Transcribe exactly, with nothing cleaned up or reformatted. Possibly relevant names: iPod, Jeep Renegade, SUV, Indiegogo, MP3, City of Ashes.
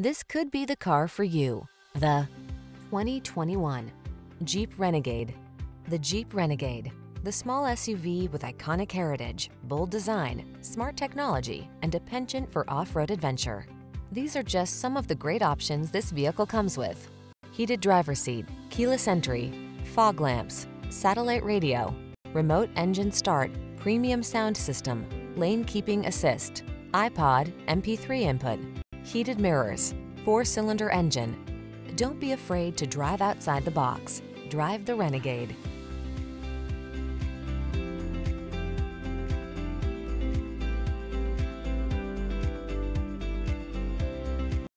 This could be the car for you. The twenty twenty-one Jeep Renegade. The Jeep Renegade, the small S U V with iconic heritage, bold design, smart technology, and a penchant for off-road adventure. These are just some of the great options this vehicle comes with: heated driver's seat, keyless entry, fog lamps, satellite radio, remote engine start, premium sound system, lane keeping assist, iPod, M P three input, heated mirrors, four-cylinder engine. Don't be afraid to drive outside the box. Drive the Renegade.